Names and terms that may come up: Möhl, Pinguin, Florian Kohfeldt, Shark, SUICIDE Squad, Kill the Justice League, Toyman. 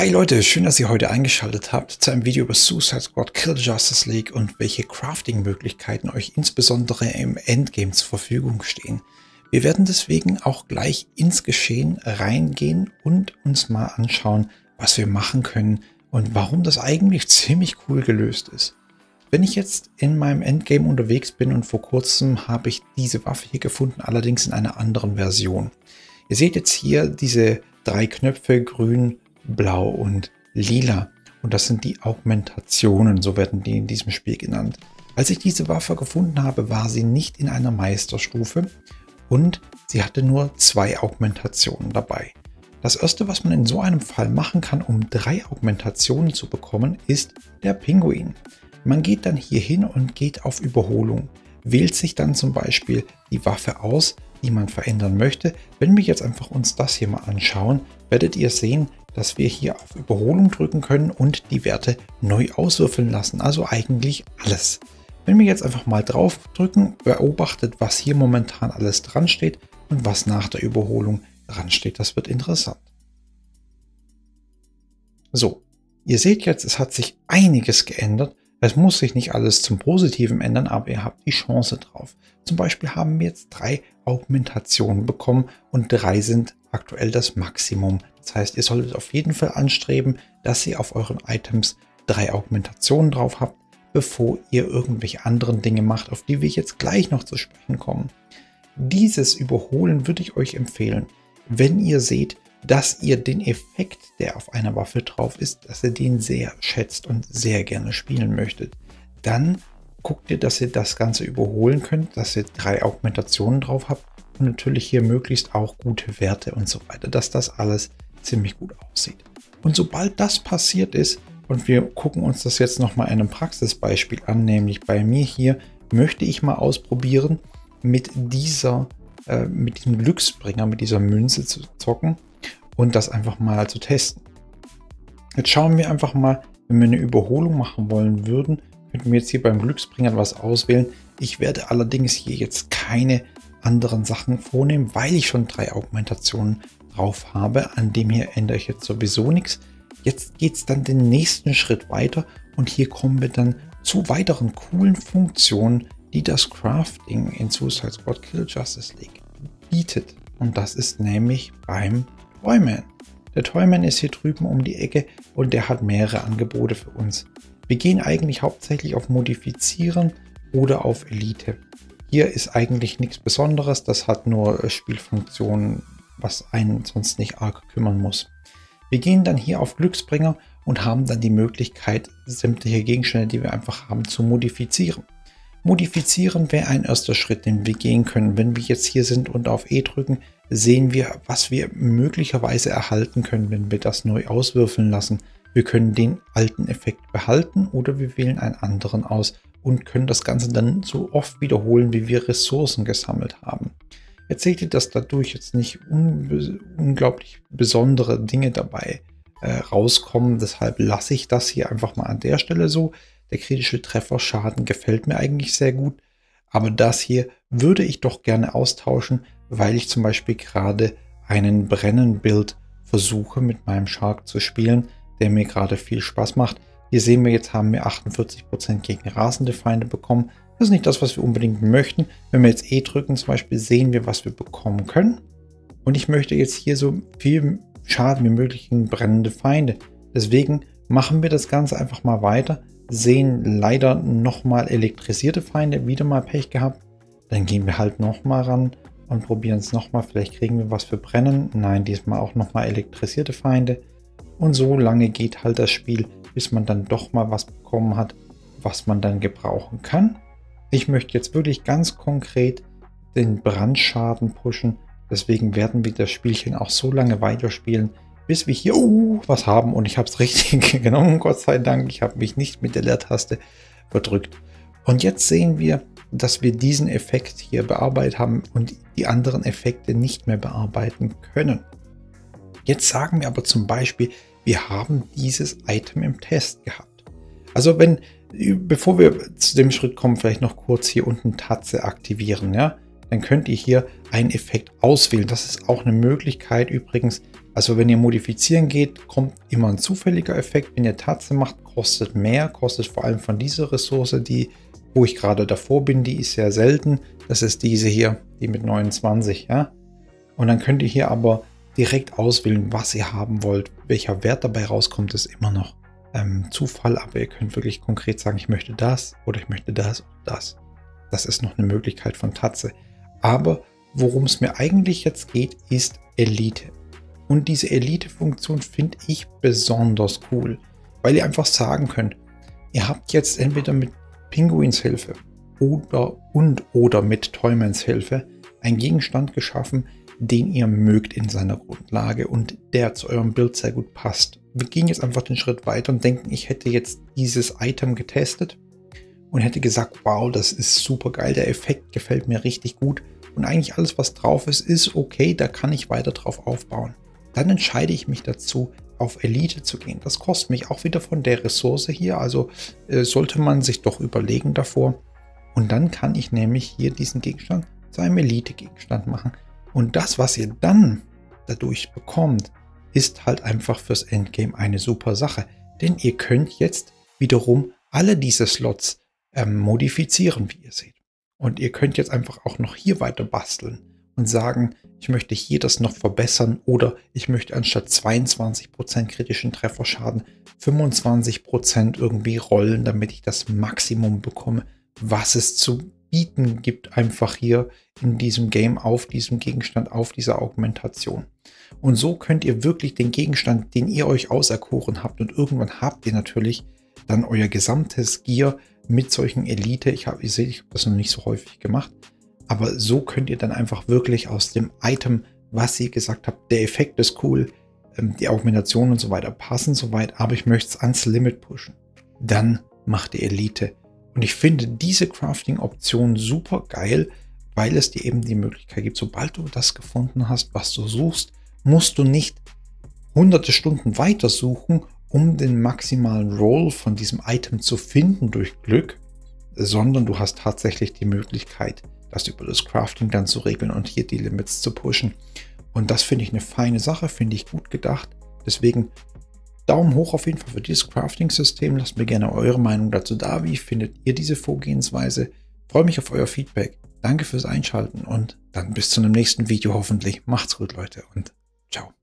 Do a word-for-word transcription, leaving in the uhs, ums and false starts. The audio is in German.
Hi Leute, schön, dass ihr heute eingeschaltet habt zu einem Video über Suicide Squad Kill the Justice League und welche Crafting-Möglichkeiten euch insbesondere im Endgame zur Verfügung stehen. Wir werden deswegen auch gleich ins Geschehen reingehen und uns mal anschauen, was wir machen können und warum das eigentlich ziemlich cool gelöst ist. Wenn ich jetzt in meinem Endgame unterwegs bin und vor kurzem habe ich diese Waffe hier gefunden, allerdings in einer anderen Version. Ihr seht jetzt hier diese drei Knöpfe, grün, blau und lila, und das sind die Augmentationen, so werden die in diesem Spiel genannt. Als ich diese Waffe gefunden habe, war sie nicht in einer Meisterstufe und sie hatte nur zwei Augmentationen dabei. Das erste, was man in so einem Fall machen kann, um drei Augmentationen zu bekommen, ist der Pinguin. Man geht dann hier hin und geht auf Überholung, wählt sich dann zum Beispiel die Waffe aus, die man verändern möchte. Wenn wir jetzt einfach uns das hier mal anschauen, werdet ihr sehen, dass wir hier auf Überholung drücken können und die Werte neu auswürfeln lassen, also eigentlich alles. Wenn wir jetzt einfach mal drauf drücken, beobachtet, was hier momentan alles dran steht und was nach der Überholung dran steht. Das wird interessant. So, ihr seht jetzt, es hat sich einiges geändert. Es muss sich nicht alles zum Positiven ändern, aber ihr habt die Chance drauf. Zum Beispiel haben wir jetzt drei Augmentationen bekommen und drei sind aktuell das Maximum. Das heißt, ihr solltet auf jeden Fall anstreben, dass ihr auf euren Items drei Augmentationen drauf habt, bevor ihr irgendwelche anderen Dinge macht, auf die wir jetzt gleich noch zu sprechen kommen. Dieses Überholen würde ich euch empfehlen, wenn ihr seht, dass ihr den Effekt, der auf einer Waffe drauf ist, dass ihr den sehr schätzt und sehr gerne spielen möchtet. Dann guckt ihr, dass ihr das Ganze überholen könnt, dass ihr drei Augmentationen drauf habt und natürlich hier möglichst auch gute Werte und so weiter, dass das alles ziemlich gut aussieht. Und sobald das passiert ist, und wir gucken uns das jetzt nochmal in einem Praxisbeispiel an, nämlich bei mir hier, möchte ich mal ausprobieren, mit dieser, äh, mit diesem Glücksbringer, mit dieser Münze zu zocken und das einfach mal zu testen. Jetzt schauen wir einfach mal, wenn wir eine Überholung machen wollen würden, könnten wir jetzt hier beim Glücksbringer was auswählen. Ich werde allerdings hier jetzt keine anderen Sachen vornehmen, weil ich schon drei Augmentationen drauf habe. An dem hier ändere ich jetzt sowieso nichts. Jetzt geht es dann den nächsten Schritt weiter und hier kommen wir dann zu weiteren coolen Funktionen, die das Crafting in Suicide Squad Kill the Justice League bietet. Und das ist nämlich beim Toyman. Der Toyman ist hier drüben um die Ecke und der hat mehrere Angebote für uns. Wir gehen eigentlich hauptsächlich auf Modifizieren oder auf Elite. Hier ist eigentlich nichts Besonderes, das hat nur Spielfunktionen, was einen sonst nicht arg kümmern muss. Wir gehen dann hier auf Glücksbringer und haben dann die Möglichkeit, sämtliche Gegenstände, die wir einfach haben, zu modifizieren. Modifizieren wäre ein erster Schritt, den wir gehen können. Wenn wir jetzt hier sind und auf E drücken, sehen wir, was wir möglicherweise erhalten können, wenn wir das neu auswürfeln lassen. Wir können den alten Effekt behalten oder wir wählen einen anderen aus und können das Ganze dann so oft wiederholen, wie wir Ressourcen gesammelt haben. Jetzt seht ihr, dass dadurch jetzt nicht un unglaublich besondere Dinge dabei äh, rauskommen. Deshalb lasse ich das hier einfach mal an der Stelle so. Der kritische Trefferschaden gefällt mir eigentlich sehr gut. Aber das hier würde ich doch gerne austauschen, weil ich zum Beispiel gerade einen Brennen-Build versuche mit meinem Shark zu spielen, der mir gerade viel Spaß macht. Hier sehen wir, jetzt haben wir achtundvierzig Prozent gegen rasende Feinde bekommen. Das ist nicht das, was wir unbedingt möchten. Wenn wir jetzt E drücken zum Beispiel, sehen wir, was wir bekommen können. Und ich möchte jetzt hier so viel Schaden wie möglich gegen brennende Feinde. Deswegen machen wir das Ganze einfach mal weiter. Sehen leider nochmal elektrisierte Feinde, wieder mal Pech gehabt. Dann gehen wir halt nochmal ran und probieren es nochmal. Vielleicht kriegen wir was für Brennen. Nein, diesmal auch nochmal elektrisierte Feinde. Und so lange geht halt das Spiel, bis man dann doch mal was bekommen hat, was man dann gebrauchen kann. Ich möchte jetzt wirklich ganz konkret den Brandschaden pushen. Deswegen werden wir das Spielchen auch so lange weiterspielen, bis wir hier uh, was haben. Und ich habe es richtig genommen, Gott sei Dank. Ich habe mich nicht mit der Leertaste verdrückt. Und jetzt sehen wir, dass wir diesen Effekt hier bearbeitet haben und die anderen Effekte nicht mehr bearbeiten können. Jetzt sagen wir aber zum Beispiel, wir haben dieses Item im Test gehabt. Also wenn, bevor wir zu dem Schritt kommen, vielleicht noch kurz hier unten Tatze aktivieren, ja? Dann könnt ihr hier einen Effekt auswählen. Das ist auch eine Möglichkeit übrigens. Also wenn ihr modifizieren geht, kommt immer ein zufälliger Effekt. Wenn ihr Tatsache macht, kostet mehr, kostet vor allem von dieser Ressource, die, wo ich gerade davor bin, die ist sehr selten. Das ist diese hier, die mit neunundzwanzig, ja. Und dann könnt ihr hier aber direkt auswählen, was ihr haben wollt. Welcher Wert dabei rauskommt, ist immer noch ähm, Zufall, aber ihr könnt wirklich konkret sagen, ich möchte das oder ich möchte das oder das. Das ist noch eine Möglichkeit von Tatze. Aber worum es mir eigentlich jetzt geht, ist Elite. Und diese Elite-Funktion finde ich besonders cool, weil ihr einfach sagen könnt, ihr habt jetzt entweder mit Pinguins Hilfe oder und oder mit Toymans Hilfe einen Gegenstand geschaffen, den ihr mögt in seiner Grundlage und der zu eurem Bild sehr gut passt. Wir gehen jetzt einfach den Schritt weiter und denken, ich hätte jetzt dieses Item getestet und hätte gesagt, wow, das ist super geil, der Effekt gefällt mir richtig gut und eigentlich alles, was drauf ist, ist okay, da kann ich weiter drauf aufbauen. Dann entscheide ich mich dazu, auf Elite zu gehen. Das kostet mich auch wieder von der Ressource hier, also äh, sollte man sich doch überlegen davor. Und dann kann ich nämlich hier diesen Gegenstand zu einem Elite-Gegenstand machen. Und das, was ihr dann dadurch bekommt, ist halt einfach fürs Endgame eine super Sache. Denn ihr könnt jetzt wiederum alle diese Slots ähm, modifizieren, wie ihr seht. Und ihr könnt jetzt einfach auch noch hier weiter basteln und sagen, ich möchte hier das noch verbessern oder ich möchte anstatt zweiundzwanzig Prozent kritischen Trefferschaden fünfundzwanzig Prozent irgendwie rollen, damit ich das Maximum bekomme, was es zu bieten gibt, einfach hier in diesem Game, auf diesem Gegenstand, auf dieser Augmentation. Und so könnt ihr wirklich den Gegenstand, den ihr euch auserkoren habt, und irgendwann habt ihr natürlich dann euer gesamtes Gear mit solchen Elite. Ich habe, ihr seht, ich habe das noch nicht so häufig gemacht, aber so könnt ihr dann einfach wirklich aus dem Item, was ihr gesagt habt, der Effekt ist cool, die Augmentation und so weiter passen soweit, aber ich möchte es ans Limit pushen. Dann macht ihr Elite. Und ich finde diese Crafting-Option super geil, weil es dir eben die Möglichkeit gibt, sobald du das gefunden hast, was du suchst, musst du nicht hunderte Stunden weiter suchen, um den maximalen Roll von diesem Item zu finden durch Glück, sondern du hast tatsächlich die Möglichkeit, das über das Crafting dann zu regeln und hier die Limits zu pushen. Und das finde ich eine feine Sache, finde ich gut gedacht. Deswegen Daumen hoch auf jeden Fall für dieses Crafting-System. Lasst mir gerne eure Meinung dazu da. Wie findet ihr diese Vorgehensweise? Freue mich auf euer Feedback. Danke fürs Einschalten und dann bis zu einem nächsten Video hoffentlich. Macht's gut, Leute, und ciao.